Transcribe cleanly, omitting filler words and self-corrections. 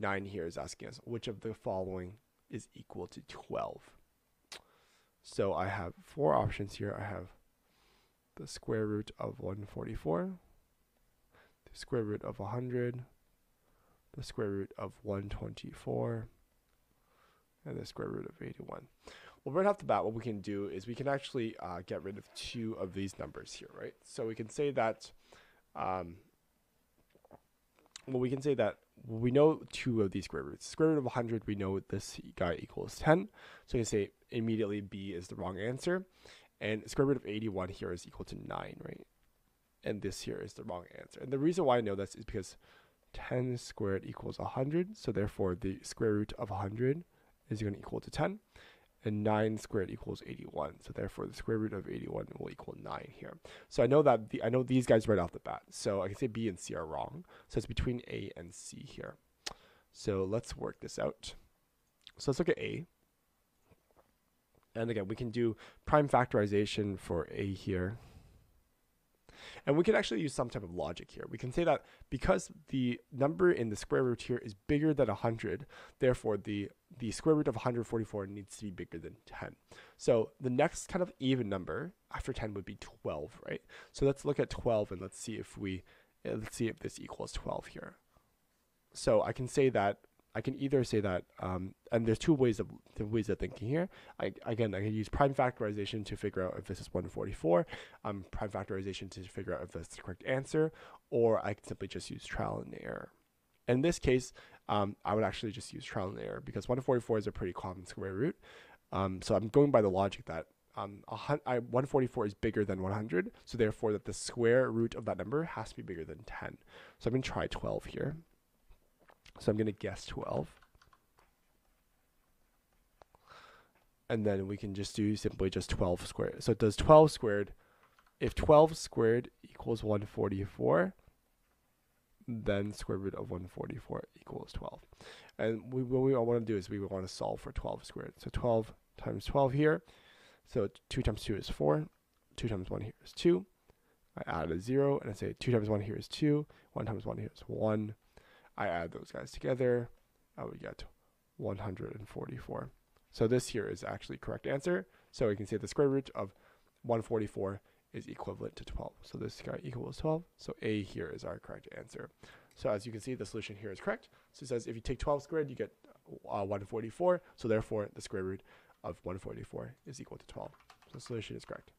9 here is asking us which of the following is equal to 12. So I have 4 options here. I have the square root of 144, the square root of 100, the square root of 124, and the square root of 81. Well, right off the bat, what we can do is we can actually get rid of 2 of these numbers here, right? So we can say that, we know 2 of these square roots. Square root of 100, we know this guy equals 10. So we can say immediately B is the wrong answer. And square root of 81 here is equal to 9, right? And this here is the wrong answer. And the reason why I know this is because 10 squared equals 100. So therefore, the square root of 100 is going to equal to 10. And 9 squared equals 81. So therefore, the square root of 81 will equal 9 here. So I know that I know these guys right off the bat. So I can say B and C are wrong. So it's between A and C here. So let's work this out. So let's look at A. And again, we can do prime factorization for A here. And we can actually use some type of logic here. We can say that because the number in the square root here is bigger than 100, therefore the square root of 144 needs to be bigger than 10. So the next kind of even number after 10 would be 12, right? So let's look at 12 and let's see if this equals 12 here. So I can say that and there's two ways of thinking here. I can use prime factorization to figure out if this is 144, prime factorization to figure out if that's the correct answer, or I can simply just use trial and error. In this case, I would actually just use trial and error because 144 is a pretty common square root. So I'm going by the logic that 144 is bigger than 100, so therefore that the square root of that number has to be bigger than 10. So I'm going to try 12 here. So I'm going to guess 12. And then we can just do simply just 12 squared. So it does 12 squared. If 12 squared equals 144, then square root of 144 equals 12. And what we all want to do is we want to solve for 12 squared. So 12 times 12 here. So 2 times 2 is 4. 2 times 1 here is 2. I add a 0 and I say 2 times 1 here is 2. 1 times 1 here is 1. I add those guys together, I would get 144. So this here is actually correct answer. So we can say the square root of 144 is equivalent to 12. So this guy equals 12. So A here is our correct answer. So as you can see, the solution here is correct. So it says if you take 12 squared, you get 144. So therefore, the square root of 144 is equal to 12. So the solution is correct.